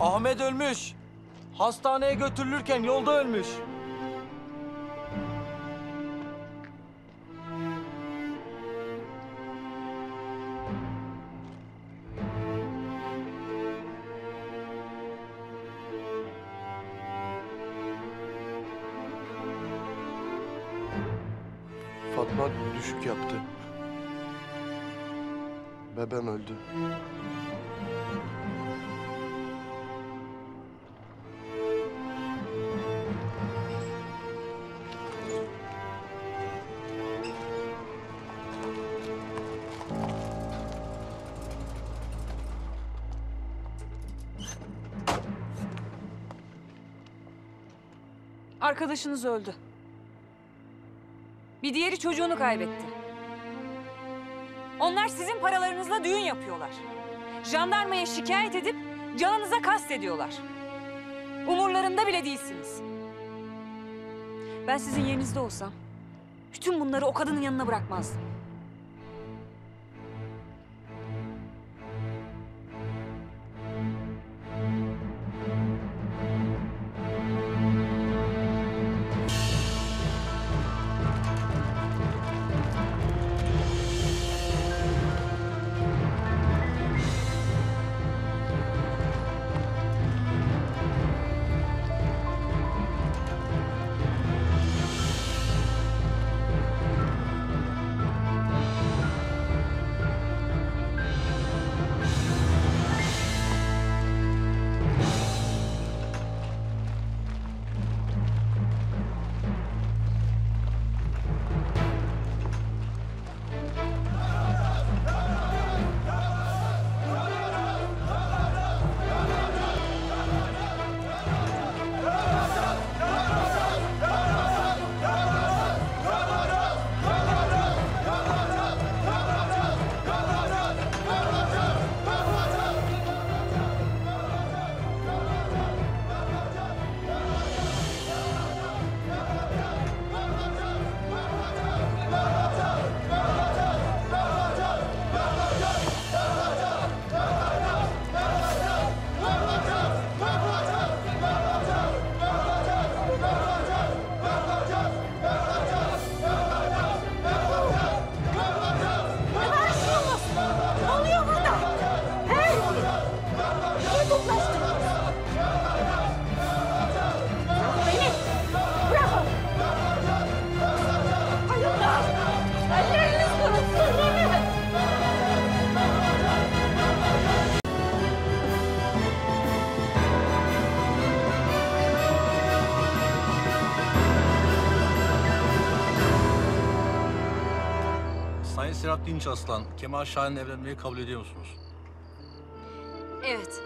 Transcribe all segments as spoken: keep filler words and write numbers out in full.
Ahmet ölmüş. Hastaneye götürülürken yolda ölmüş. Fatma düşük yaptı. Bebem öldü. Arkadaşınız öldü. Bir diğeri çocuğunu kaybetti. Onlar sizin paralarınızla düğün yapıyorlar. Jandarmaya şikayet edip canınıza kast ediyorlar. Umurlarında bile değilsiniz. Ben sizin yerinizde olsam bütün bunları o kadının yanına bırakmazdım. Serap Dinç Aslan, Kemal Şahin'le evlenmeyi kabul ediyor musunuz? Evet.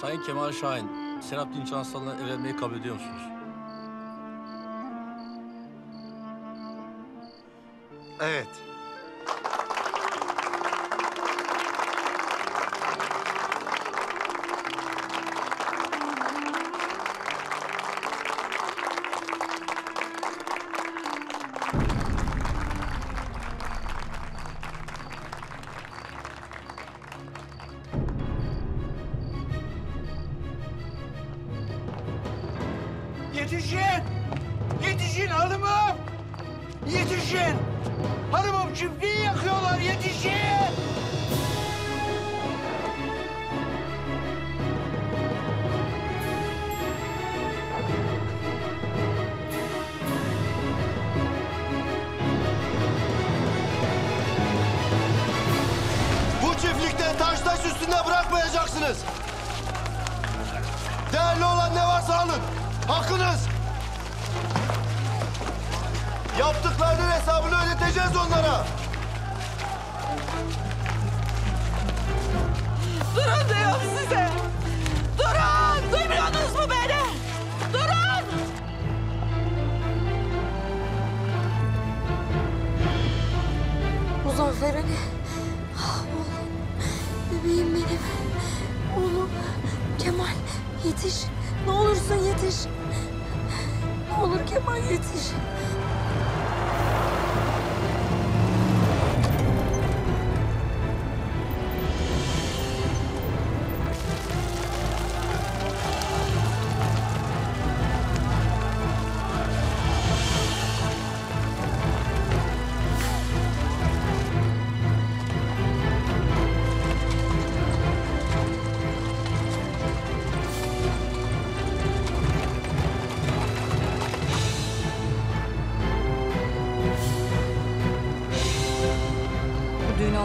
Sayın Kemal Şahin, Serap Dinç Aslan'la evlenmeyi kabul ediyor musunuz? Evet. Yetişin! Yetişin hanımım! Yetişin! Hanımım çiftliği yakıyorlar, yetişin! Bu çiftlikte taş taş üstünde bırakmayacaksınız! Değerli olan ne varsa alın! Hakkınız! Yaptıklarının hesabını ödeteceğiz onlara! Durun diyorum size! Durun! Duymuyorsunuz mu beni? Durun! Muzaffer Ali! Ah oğlum! Bebeğim benim! Oğlum! Kemal! Yetiş! Ne olursun yetiş. Ne Ne olur Kemal yetiş.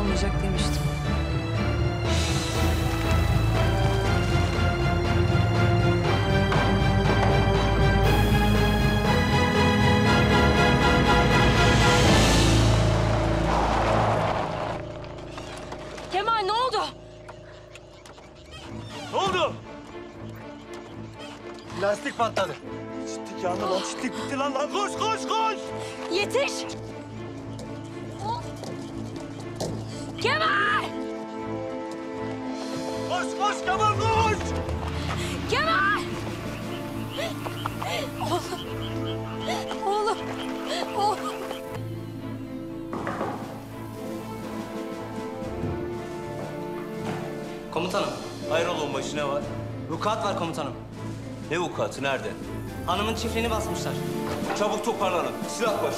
Olmayacak demiştim. Kemal ne oldu? Ne oldu? Lastik patladı. Çitlik yandı lan, çitlik bitti lan lan. Koş koş koş! Yetiş! Kemal! Koş, koş Kemal, koş! Kemal! Oğlum! Oğlum! Oğlum! Komutanım. Hayrola onbaşı, ne var? Vukuat var komutanım. Ne vukuatı, nerede? Hanımın çiftliğini basmışlar. Çabuk toparlanın, silah başı.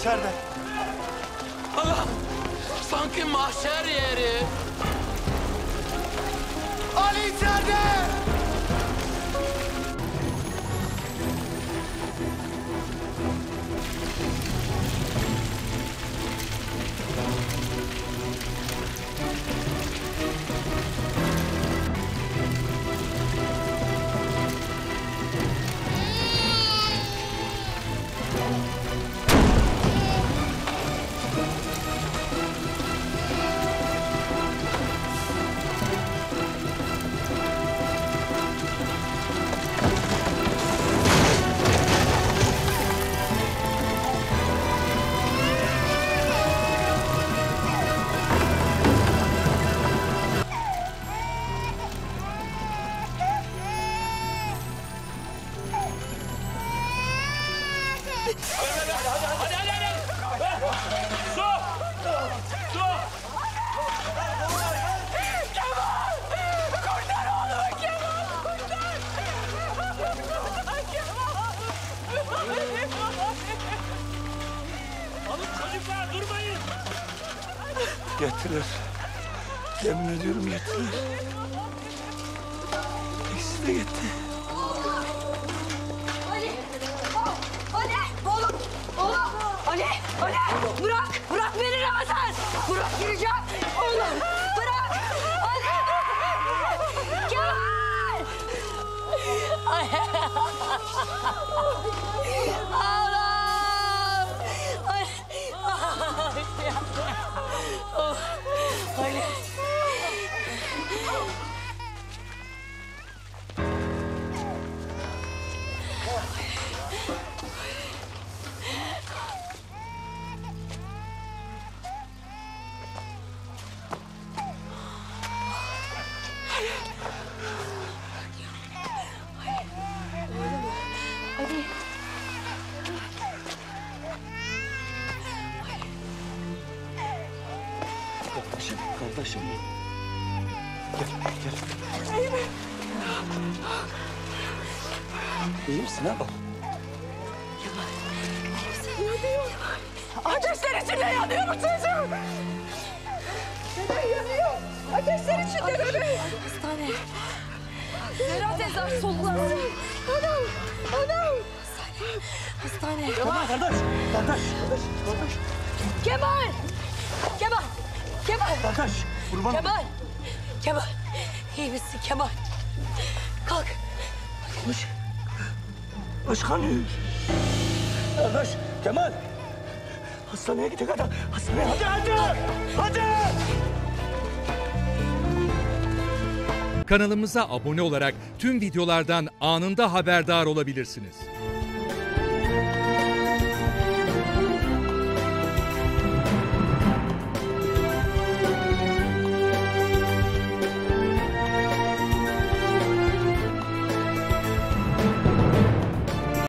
İçeride. Allah! Sanki mahşer yeri. Ali içeride! Getirir. Yemin ediyorum getirir. İkisi de gitti. Ali! Ali! Oğlum! Oğlum! Ali! Ali! Bırak! Bırak beni Ramazan! Bırak gireceğim! Oğlum! Bırak! Ali! Kemal! Allah'ım! Allah'ım! Oh, Ali. Kardeşim, kardeşim. Gel, gel. İyi misin ha? Yanıyor. Ateşler içinde yanıyor mu çocuğum? Bebeği yanıyor. Ateşler içinde bebeği. Hastane. Ferhat Ezer solulandı. Anam, anam. Hastane. Hastane. Kemal. Kardeş, kardeş, kardeş, kardeş. Kemal. Kemal. Kemal. Kardeş, kurban. Kemal. Kemal. İyi misin Kemal? Kalk. Konuş. Başkanım. Kardeş, Kemal. Hastaneye gidecek adam. Hastaneye. Hadi, hadi. Hadi. Kanalımıza abone olarak tüm videolardan anında haberdar olabilirsiniz.